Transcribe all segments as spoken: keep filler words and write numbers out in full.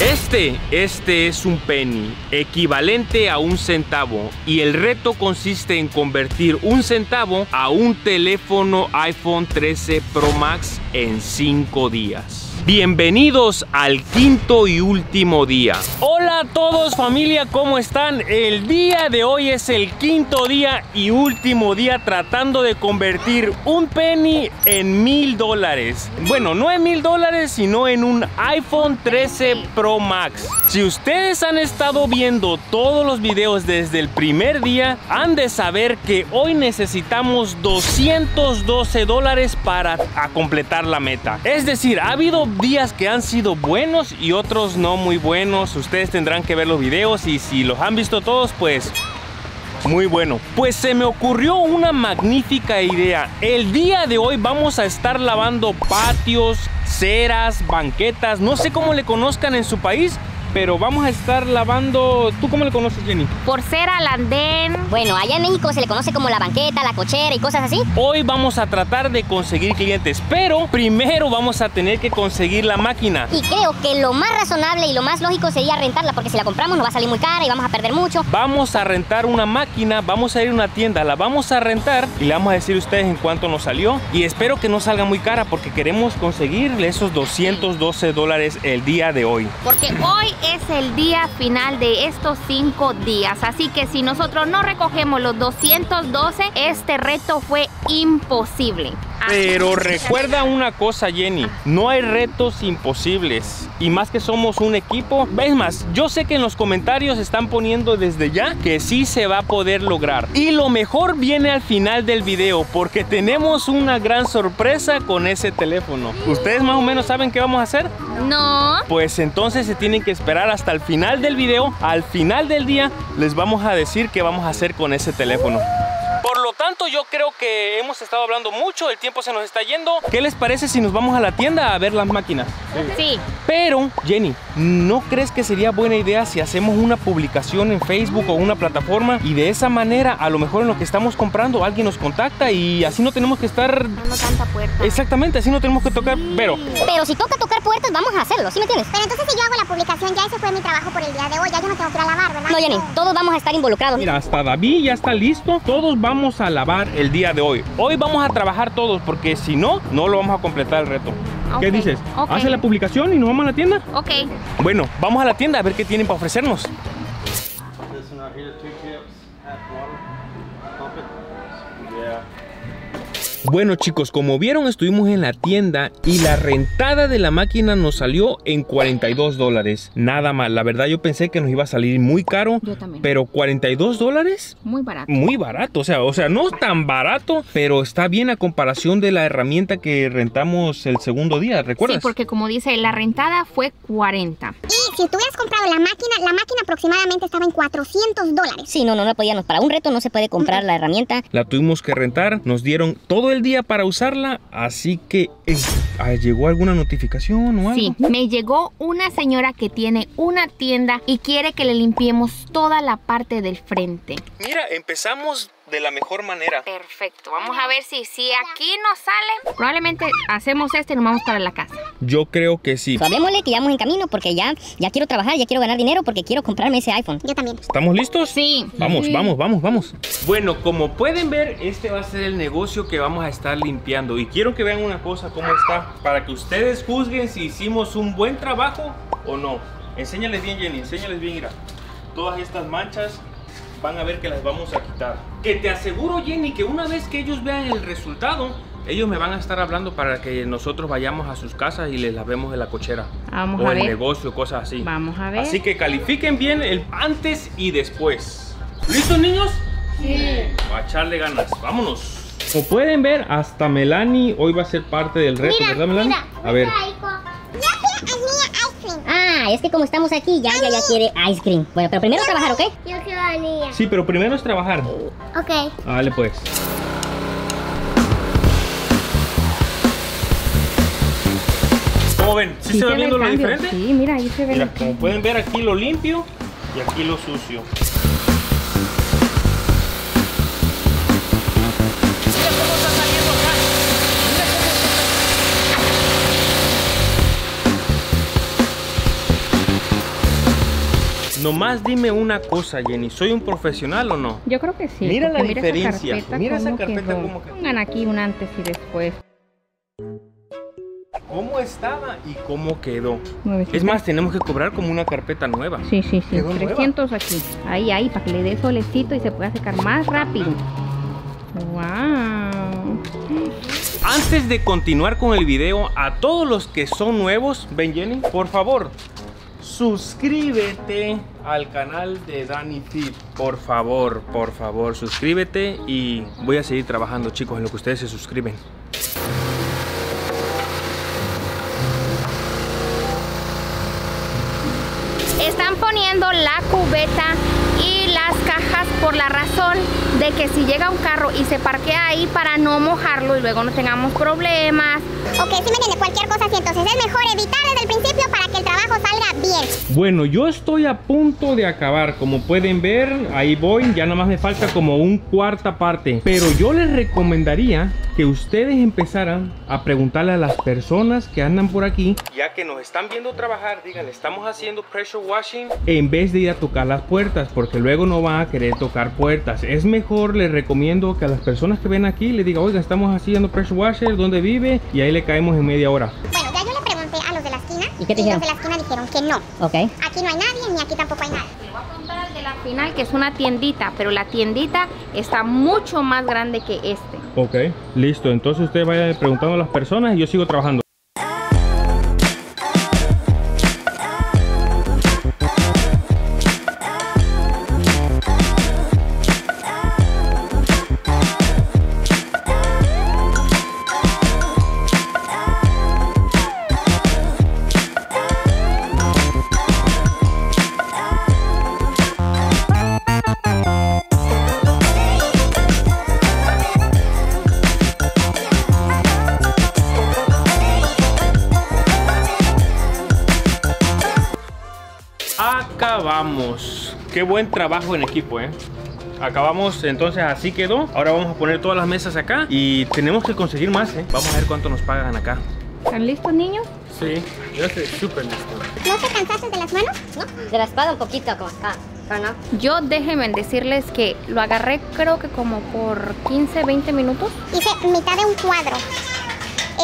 Este, este es un penny, equivalente a un centavo, y el reto consiste en convertir un centavo a un teléfono iPhone trece Pro Max en cinco días. Bienvenidos al quinto y último día. Hola a todos, familia, ¿cómo están? El día de hoy es el quinto día y último día tratando de convertir un penny en mil dólares. Bueno, no en mil dólares, sino en un iPhone trece Pro Max. Si ustedes han estado viendo todos los videos desde el primer día, han de saber que hoy necesitamos doscientos doce dólares para a completar la meta. Es decir, ha habido días que han sido buenos y otros no muy buenos. Ustedes tendrán que ver los videos y si los han visto todos, pues muy bueno. Pues se me ocurrió una magnífica idea. El día de hoy vamos a estar lavando patios, ceras, banquetas, no sé cómo le conozcan en su país, pero vamos a estar lavando... ¿Tú cómo le conoces, Jenny? Por cera, al andén. Bueno, allá en México se le conoce como la banqueta, la cochera y cosas así. Hoy vamos a tratar de conseguir clientes, pero primero vamos a tener que conseguir la máquina. Y creo que lo más razonable y lo más lógico sería rentarla, porque si la compramos nos va a salir muy cara y vamos a perder mucho. Vamos a rentar una máquina, vamos a ir a una tienda, la vamos a rentar y le vamos a decir a ustedes en cuánto nos salió. Y espero que no salga muy cara, porque queremos conseguirle esos doscientos doce dólares el día de hoy. Porque hoy es el día final de estos cinco días, así que si nosotros no recogemos los doscientos doce, este reto fue imposible. Pero recuerda una cosa, Jenny, no hay retos imposibles, y más que somos un equipo. Es más, yo sé que en los comentarios están poniendo desde ya que sí se va a poder lograr, y lo mejor viene al final del video, porque tenemos una gran sorpresa con ese teléfono. ¿Ustedes más o menos saben qué vamos a hacer? No. Pues entonces se tienen que esperar hasta el final del video. Al final del día les vamos a decir qué vamos a hacer con ese teléfono. Por lo tanto, yo creo que hemos estado hablando mucho, el tiempo se nos está yendo. ¿Qué les parece si nos vamos a la tienda a ver las máquinas? Sí. Pero, Jenny, ¿no crees que sería buena idea si hacemos una publicación en Facebook o una plataforma? Y de esa manera, a lo mejor en lo que estamos comprando, alguien nos contacta y así no tenemos que estar... No tanta puerta. Exactamente, así no tenemos que tocar, sí. pero... Pero si toca tocar puertas, vamos a hacerlo, ¿sí me entiendes? Pero entonces si yo hago la publicación, ya ese fue mi trabajo por el día de hoy, ya yo no tengo que ir a lavar, ¿verdad? No, Jenny, todos vamos a estar involucrados. Mira, hasta David ya está listo, todos vamos... Vamos a lavar el día de hoy. Hoy vamos a trabajar todos, porque si no, no lo vamos a completar el reto. Okay. ¿Qué dices? Okay. ¿Hace la publicación y nos vamos a la tienda? Ok. Bueno, vamos a la tienda a ver qué tienen para ofrecernos. Bueno, chicos, como vieron, estuvimos en la tienda y la rentada de la máquina nos salió en cuarenta y dos dólares. Nada mal, la verdad yo pensé que nos iba a salir muy caro. Yo también. Pero cuarenta y dos dólares. Muy barato. Muy barato, o sea, o sea, no tan barato, pero está bien a comparación de la herramienta que rentamos el segundo día, ¿recuerdas? Sí, porque como dice, la rentada fue cuarenta. Y si tú hubieras comprado la máquina, la máquina aproximadamente estaba en cuatrocientos dólares. Sí, no, no, no podíamos, para un reto no se puede comprar mm. la herramienta. La tuvimos que rentar, nos dieron todo el día para usarla, así que eh, ¿llegó alguna notificación o algo? Sí, me llegó una señora que tiene una tienda y quiere que le limpiemos toda la parte del frente. Mira, empezamos de la mejor manera. Perfecto, vamos a ver si, si aquí nos sale. Probablemente hacemos este y nos vamos para la casa. Yo creo que sí. Hablemosle que ya vamos en camino, porque ya, ya quiero trabajar, ya quiero ganar dinero, porque quiero comprarme ese iPhone. Yo también. ¿Estamos listos? Sí. Vamos, sí. vamos, vamos, vamos. Bueno, como pueden ver, este va a ser el negocio que vamos a estar limpiando. Y quiero que vean una cosa, cómo está, para que ustedes juzguen si hicimos un buen trabajo o no. Enséñales bien, Jenny, enséñales bien, mira. Todas estas manchas van a ver que las vamos a quitar. Que te aseguro, Jenny, que una vez que ellos vean el resultado, ellos me van a estar hablando para que nosotros vayamos a sus casas y les lavemos de la cochera. Vamos o a el ver. negocio, cosas así. Vamos a ver. Así que califiquen bien el antes y después. ¿Listos, niños? Sí. A echarle ganas. Vámonos. Como pueden ver, hasta Melanie hoy va a ser parte del reto, mira, ¿verdad, Melanie? Mira, a ver. Ah, es que como estamos aquí, ya, ya, ya quiere ice cream. Bueno, pero primero trabajar, ¿ok? Yo quiero anilla. Sí, pero primero es trabajar. Ok. Vale, pues. ¿Cómo ven? ¿Sí, sí se va viendo lo diferente? Sí, mira, ahí se ve. Mira, como pueden ver, aquí lo limpio y aquí lo sucio. Nomás dime una cosa, Jenny, ¿soy un profesional o no? Yo creo que sí. Mira la diferencia. Mira esa carpeta como que... Pongan aquí un antes y después. ¿Cómo estaba y cómo quedó? Nuevecita. Es más, tenemos que cobrar como una carpeta nueva. Sí, sí, sí. trescientos aquí. Ahí, ahí, para que le dé solecito y se pueda secar más rápido. ¡Wow! Antes de continuar con el video, a todos los que son nuevos, ven Jenny, por favor, suscríbete al canal de Dani Tip. Por favor, por favor, suscríbete y voy a seguir trabajando, chicos, en lo que ustedes se suscriben. Están poniendo la cubeta y las cajas por la razón de que si llega un carro y se parquea ahí para no mojarlo y luego no tengamos problemas. Ok, sí me entiende, cualquier cosa así, entonces es mejor evitar desde el principio para que el trabajo salga bien. Bueno, yo estoy a punto de acabar, como pueden ver, ahí voy, ya nada más me falta como un cuarta parte. Pero yo les recomendaría que ustedes empezaran a preguntarle a las personas que andan por aquí, ya que nos están viendo trabajar, díganle, estamos haciendo pressure washing, en vez de ir a tocar las puertas, porque luego no van a querer tocar puertas. Es mejor, les recomiendo que a las personas que ven aquí les diga, oiga, estamos haciendo pressure washer, ¿dónde vive? Y ahí le caemos en media hora. Bueno, ya yo le pregunté a los de la esquina. ¿Y qué te dijeron? Y los de la esquina dijeron que no. Ok. Aquí no hay nadie, ni aquí tampoco hay nadie. Le voy a preguntar al de la final, que es una tiendita, pero la tiendita está mucho más grande que este. Ok, listo. Entonces usted vaya preguntando a las personas y yo sigo trabajando. Acabamos. Qué buen trabajo en equipo, ¿eh? Acabamos, entonces así quedó. Ahora vamos a poner todas las mesas acá y tenemos que conseguir más, ¿eh? Vamos a ver cuánto nos pagan acá. ¿Están listos, niños? Sí, yo estoy súper listo. ¿No te cansaste de las manos? No, de la espada un poquito, como acá. No. Yo déjenme decirles que lo agarré creo que como por quince, veinte minutos. Hice mitad de un cuadro.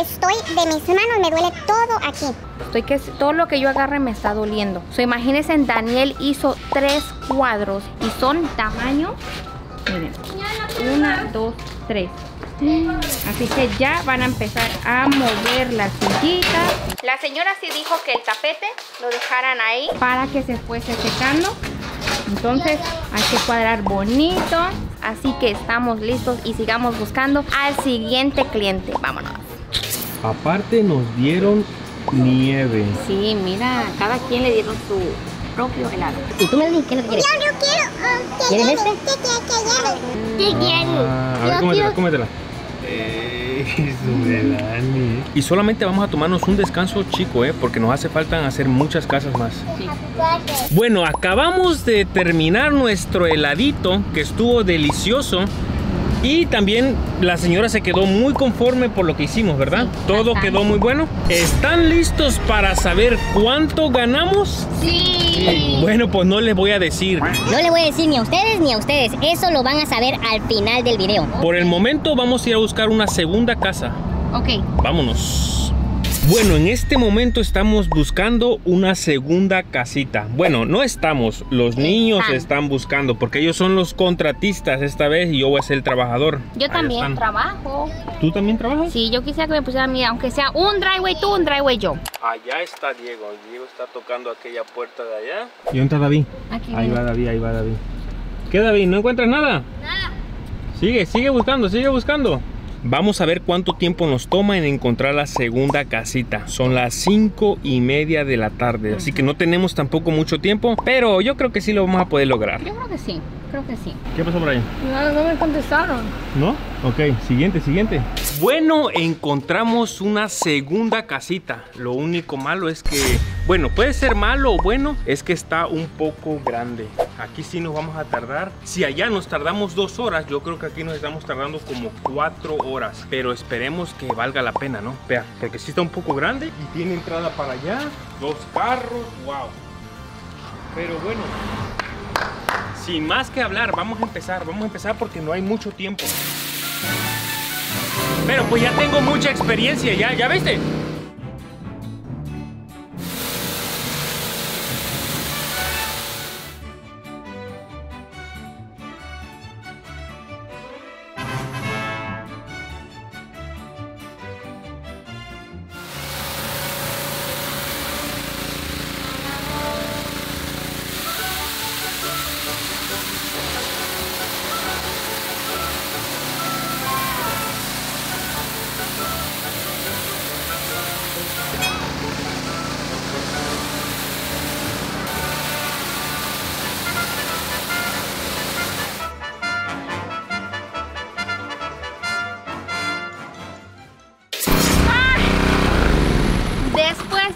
Estoy de mis manos, me duele todo aquí. Estoy que todo lo que yo agarre me está doliendo. So, imagínense, Daniel hizo tres cuadros y son tamaño. Miren, una, dos, tres. Así que ya van a empezar a mover las sillitas. La señora sí dijo que el tapete lo dejaran ahí para que se fuese secando. Entonces hay que cuadrar bonito. Así que estamos listos y sigamos buscando al siguiente cliente. Vámonos. Aparte nos dieron nieve. Sí, mira, cada quien le dieron su propio helado. ¿Y tú me dices qué lo quieres? Yo no quiero. Oh, ¿quieres este? ¿Qué quieres? ¿Qué quieres? ¿Qué quieres? Ah, a ver, cómetela, cómetela. Y solamente vamos a tomarnos un descanso chico, eh, porque nos hace falta hacer muchas casas más. Sí. Bueno, acabamos de terminar nuestro heladito, que estuvo delicioso. Y también la señora se quedó muy conforme por lo que hicimos, ¿verdad? Sí, todo quedó muy bueno. ¿Están listos para saber cuánto ganamos? Sí. Bueno, pues no les voy a decir. No les voy a decir ni a ustedes ni a ustedes. Eso lo van a saber al final del video. Por el momento vamos a ir a buscar una segunda casa. Ok. Vámonos. Bueno, en este momento estamos buscando una segunda casita. Bueno, no estamos, los niños están, están buscando, porque ellos son los contratistas esta vez y yo voy a ser el trabajador. Yo Ahí también están. trabajo. ¿Tú también trabajas? Sí, yo quisiera que me pusieran a mí, aunque sea un driveway tú, un driveway yo. Allá está Diego, Diego está tocando aquella puerta de allá. ¿Y dónde está David? Aquí ahí viene. va David, ahí va David. ¿Qué, David? ¿No encuentras nada? Nada. Sigue, sigue buscando, sigue buscando. Vamos a ver cuánto tiempo nos toma en encontrar la segunda casita. Son las cinco y media de la tarde, así que no tenemos tampoco mucho tiempo, pero yo creo que sí lo vamos a poder lograr. Yo creo que sí, creo que sí. ¿Qué pasó por ahí? No, no me contestaron. ¿No? Ok, siguiente, siguiente. Bueno, encontramos una segunda casita. Lo único malo es que, bueno, puede ser malo o bueno, es que está un poco grande. Aquí sí nos vamos a tardar. Si allá nos tardamos dos horas, yo creo que aquí nos estamos tardando como cuatro horas. Pero esperemos que valga la pena, ¿no? Vea, porque sí está un poco grande y tiene entrada para allá, dos carros, wow. Pero bueno, sin más que hablar, vamos a empezar. Vamos a empezar porque no hay mucho tiempo. Pero pues ya tengo mucha experiencia, ya, ¿ya viste?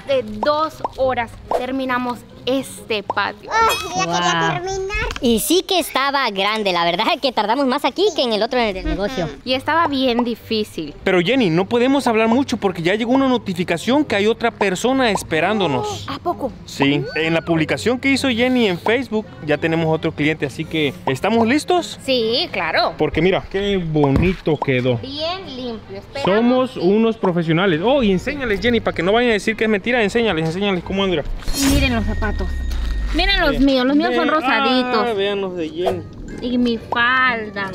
De dos horas terminamos este patio. Oh, ya wow. Quería terminar. Y sí que estaba grande, la verdad que tardamos más aquí que en el otro del negocio. Uh-huh. Y estaba bien difícil. Pero Jenny, no podemos hablar mucho porque ya llegó una notificación que hay otra persona esperándonos. Oh, ¿a poco? Sí, en la publicación que hizo Jenny en Facebook ya tenemos otro cliente, así que ¿estamos listos? Sí, claro. Porque mira, qué bonito quedó. Bien limpio. Esperamos. Somos unos profesionales. Oh, y enséñales, Jenny, para que no vayan a decir que es mentira. Enséñales, enséñales cómo anda. Miren los zapatos. Miren los míos, los míos son rosaditos. Ah, vean los de Jenny. Y mi falda.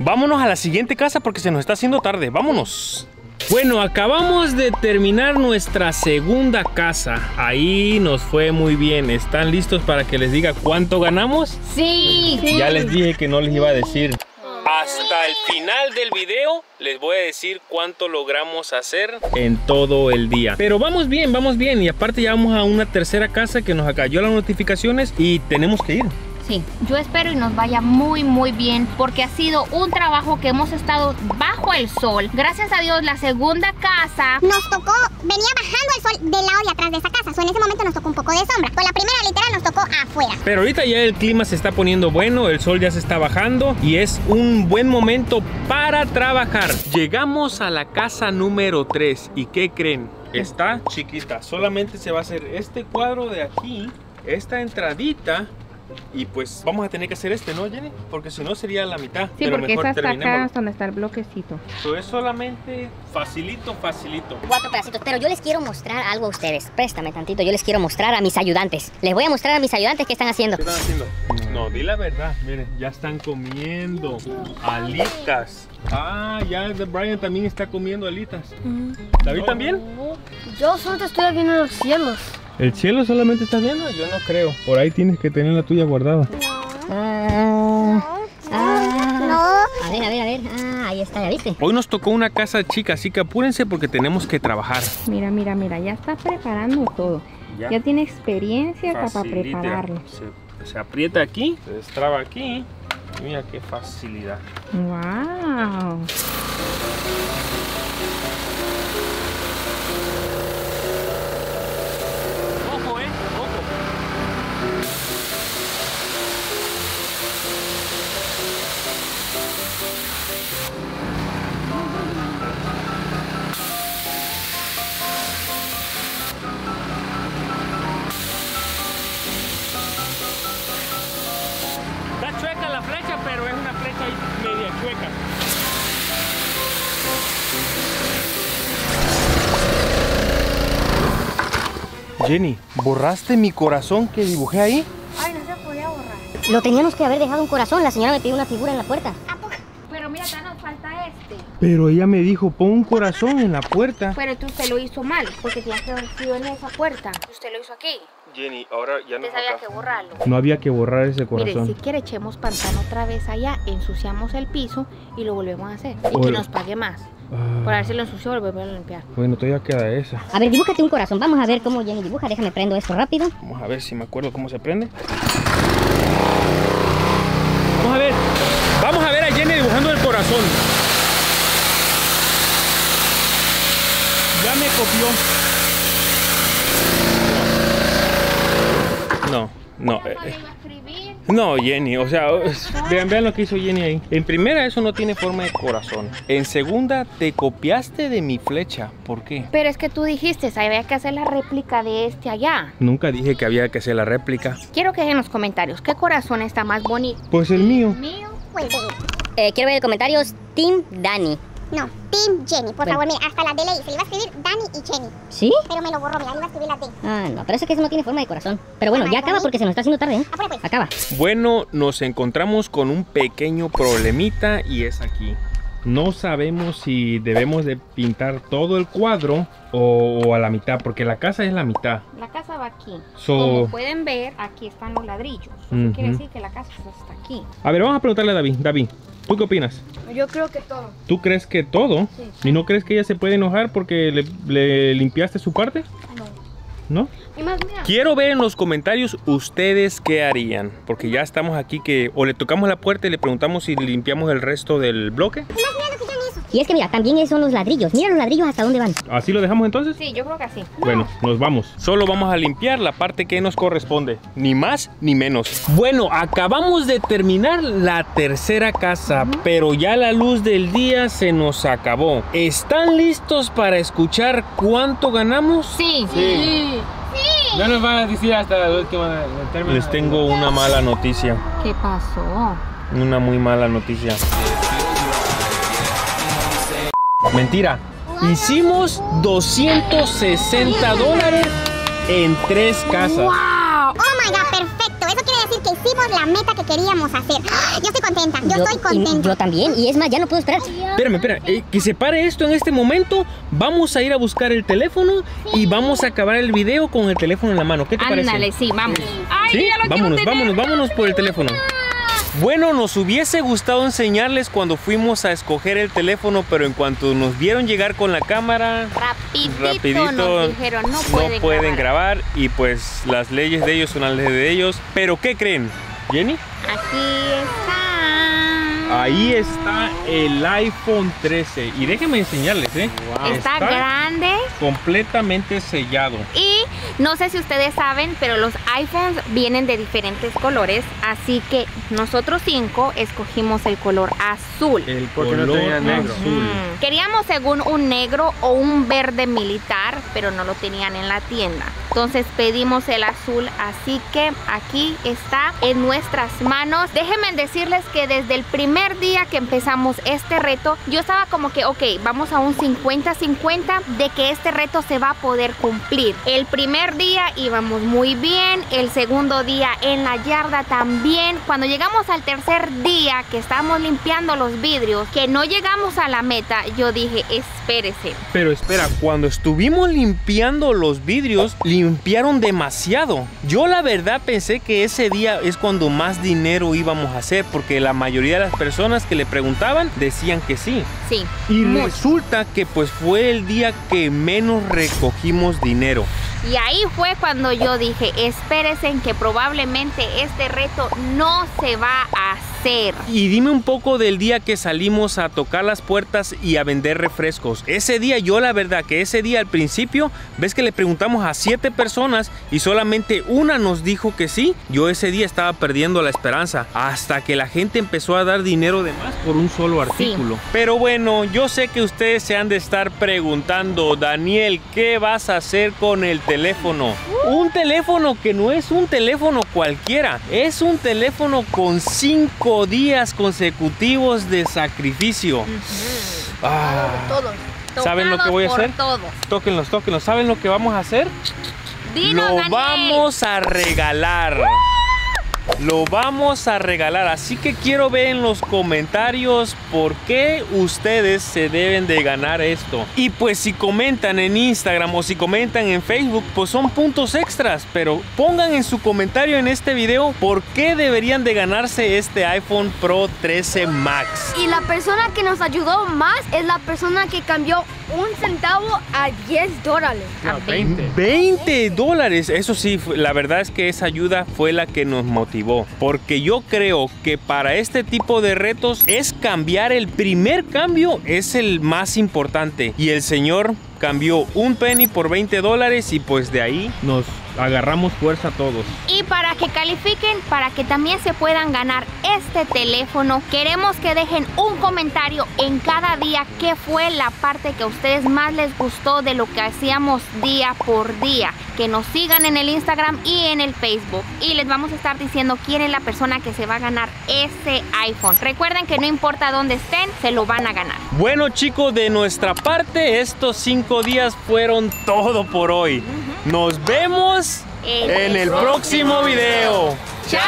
Vámonos a la siguiente casa porque se nos está haciendo tarde, vámonos. Bueno, acabamos de terminar nuestra segunda casa. Ahí nos fue muy bien. ¿Están listos para que les diga cuánto ganamos? Sí, sí. Ya les dije que no les iba a decir. Hasta el final del video les voy a decir cuánto logramos hacer en todo el día. Pero vamos bien, vamos bien. Y aparte ya vamos a una tercera casa que nos cayó las notificaciones y tenemos que ir. Sí, yo espero y nos vaya muy muy bien porque ha sido un trabajo que hemos estado bajo el sol. Gracias a Dios la segunda casa nos tocó, venía bajando el sol del lado de atrás de esa casa, so, en ese momento nos tocó un poco de sombra. Con la primera literal nos tocó afuera. Pero ahorita ya el clima se está poniendo bueno, el sol ya se está bajando y es un buen momento para trabajar. Llegamos a la casa número tres y ¿qué creen? Está chiquita, solamente se va a hacer este cuadro de aquí, esta entradita. Y pues vamos a tener que hacer este, ¿no, Jenny? Porque si no sería la mitad. Sí, pero porque mejor es hasta acá donde está el bloquecito. Esto es solamente facilito, facilito. Cuatro pedacitos, pero yo les quiero mostrar algo a ustedes. Préstame tantito, yo les quiero mostrar a mis ayudantes. Les voy a mostrar a mis ayudantes qué están haciendo. ¿Qué están haciendo? No, di la verdad, miren, ya están comiendo alitas. Ah, ya Brian también está comiendo alitas. ¿David no. también? Yo solo te estoy viendo los cielos. ¿El cielo solamente estás viendo? Yo no creo. Por ahí tienes que tener la tuya guardada. No. Ah, no. Ah, no. A ver, a ver, a ver. Ah, ahí está, ¿ya viste? Hoy nos tocó una casa chica, así que apúrense porque tenemos que trabajar. Mira, mira, mira. Ya está preparando todo. Ya, ya tiene experiencia hasta para prepararlo. Se, se aprieta aquí, se destraba aquí. Mira qué facilidad. ¡Wow! Jenny, ¿borraste mi corazón que dibujé ahí? Ay, no se podía borrar. Lo teníamos que haber dejado un corazón. La señora me pidió una figura en la puerta. ¿A poco? Pero mira, acá nos falta este. Pero ella me dijo, pon un corazón en la puerta. Pero tú te lo hizo mal, porque te has quedado en esa puerta. Usted lo hizo aquí. Jenny, ahora ya no había que borrarlo. No había que borrar ese corazón. Mire, si quiere echemos pantano otra vez allá, ensuciamos el piso y lo volvemos a hacer. Y que nos pague más. Por ver si lo ensució, lo voy a limpiar. Bueno, todavía queda esa. A ver, dibújate un corazón. Vamos a ver cómo Jenny dibuja. Déjame prendo esto rápido. Vamos a ver si me acuerdo cómo se prende. Vamos a ver. Vamos a ver a Jenny dibujando el corazón. Ya me copió. No. No, eh, no, Jenny, o sea, vean, vean lo que hizo Jenny ahí. En primera, eso no tiene forma de corazón. En segunda, te copiaste de mi flecha. ¿Por qué? Pero es que tú dijiste, había que hacer la réplica de este allá. Nunca dije que había que hacer la réplica. Quiero que dejen los comentarios, ¿qué corazón está más bonito? Pues el mío. El mío, pues eh, quiero ver los comentarios, Team Dani. No, Team Jenny, por bueno. favor, mira, hasta la D leí, se le iba a escribir Dani y Jenny. ¿Sí? Pero me lo borró, mira, le iba a escribir la D. Ah, no, pero eso que eso no tiene forma de corazón. Pero bueno, ah, ya acaba mí. porque se nos está haciendo tarde, ¿eh? Ah, pues. Acaba. Bueno, nos encontramos con un pequeño problemita y es aquí. No sabemos si debemos de pintar todo el cuadro o, o a la mitad, porque la casa es la mitad. La casa va aquí. So, como pueden ver, aquí están los ladrillos. Eso uh-huh. quiere decir que la casa está aquí. A ver, vamos a preguntarle a David. David, ¿tú qué opinas? Yo creo que todo. ¿Tú crees que todo? Sí. ¿Y no crees que ella se puede enojar porque le, le limpiaste su parte? No. ¿No? Más, quiero ver en los comentarios ustedes qué harían, porque ya estamos aquí que o le tocamos la puerta y le preguntamos si limpiamos el resto del bloque. Y es que mira, también son los ladrillos. Mira los ladrillos hasta dónde van. ¿Así lo dejamos entonces? Sí, yo creo que así. Bueno, nos vamos. Solo vamos a limpiar la parte que nos corresponde. Ni más ni menos. Bueno, acabamos de terminar la tercera casa, uh-huh. pero ya la luz del día se nos acabó. ¿Están listos para escuchar cuánto ganamos? Sí. Sí. sí. sí. Ya nos van a decir hasta la última. Les tengo una mala noticia. ¿Qué pasó? Una muy mala noticia. Mentira, hicimos doscientos sesenta dólares en tres casas. ¡Wow! ¡Oh, my God! ¡Perfecto! Eso quiere decir que hicimos la meta que queríamos hacer. Yo estoy contenta, yo, yo estoy contenta. Yo también, y es más, ya no puedo esperar. Espérame, espérame, eh, que se pare esto en este momento. Vamos a ir a buscar el teléfono sí. y vamos a acabar el video con el teléfono en la mano. ¿Qué te Ándale, parece? Ándale, sí, vamos. Ay, ¿Sí? Ya lo vámonos, tener. vámonos, vámonos por el teléfono. Bueno, nos hubiese gustado enseñarles cuando fuimos a escoger el teléfono, pero en cuanto nos vieron llegar con la cámara, rapidito, rapidito nos dijeron, no, no pueden, pueden grabar. grabar. Y pues las leyes de ellos son las leyes de ellos. ¿Pero qué creen, Jenny? Aquí está. Ahí está el iPhone trece. Y déjenme enseñarles, ¿eh? Wow. Está, está grande. Completamente sellado. Y no sé si ustedes saben, pero los iPhones vienen de diferentes colores, así que nosotros cinco escogimos el color azul. El color no tenía negro. Azul. Mm. Queríamos según un negro o un verde militar, pero no lo tenían en la tienda. Entonces pedimos el azul, así que aquí está en nuestras manos. Déjenme decirles que desde el primer día que empezamos este reto, yo estaba como que, ok, vamos a un cincuenta cincuenta de que este reto se va a poder cumplir. El primer día íbamos muy bien, el segundo día en la yarda también. Cuando llegamos al tercer día que estábamos limpiando los vidrios, que no llegamos a la meta, yo dije, espérese. Pero espera, cuando estuvimos limpiando los vidrios, limpiaron demasiado. Yo la verdad pensé que ese día es cuando más dinero íbamos a hacer, porque la mayoría de las personas que le preguntaban decían que sí. Sí. Y mucho. Resulta que pues fue el día que menos recogimos dinero. Y ahí fue cuando yo dije, espérense en que probablemente este reto no se va a hacer. Y dime un poco del día que salimos a tocar las puertas y a vender refrescos. Ese día, yo la verdad que ese día al principio, ves que le preguntamos a siete personas y solamente una nos dijo que sí. Yo ese día estaba perdiendo la esperanza hasta que la gente empezó a dar dinero de más por un solo artículo. Sí. Pero bueno, yo sé que ustedes se han de estar preguntando, Daniel, ¿qué vas a hacer con el teléfono? Teléfono. Un teléfono que no es un teléfono cualquiera, es un teléfono con cinco días consecutivos de sacrificio. Uh-huh. ah. Todos, todos. ¿Saben lo que voy a hacer? Todos. Tóquenlos, tóquenlos. ¿Saben lo que vamos a hacer? Dino, lo Daniel. vamos a regalar. ¡Uh! Lo vamos a regalar, así que quiero ver en los comentarios por qué ustedes se deben de ganar esto. Y pues si comentan en Instagram o si comentan en Facebook, pues son puntos extras. Pero pongan en su comentario en este video por qué deberían de ganarse este iPhone Pro trece Max. Y la persona que nos ayudó más es la persona que cambió un centavo a diez dólares. No, veinte. veinte dólares. Eso sí, la verdad es que esa ayuda fue la que nos motivó. Porque yo creo que para este tipo de retos es cambiar, el primer cambio es el más importante. Y el señor cambió un penny por veinte dólares y pues de ahí nos agarramos fuerza todos. Y para que califiquen, para que también se puedan ganar este teléfono, queremos que dejen un comentario en cada día qué fue la parte que a ustedes más les gustó de lo que hacíamos día por día. Que nos sigan en el Instagram y en el Facebook, y les vamos a estar diciendo quién es la persona que se va a ganar ese iPhone. Recuerden que no importa dónde estén, se lo van a ganar. Bueno chicos, de nuestra parte estos cinco días fueron todo por hoy. Uh-huh. Nos vemos en el, en el próximo, próximo video. video. ¡Chao!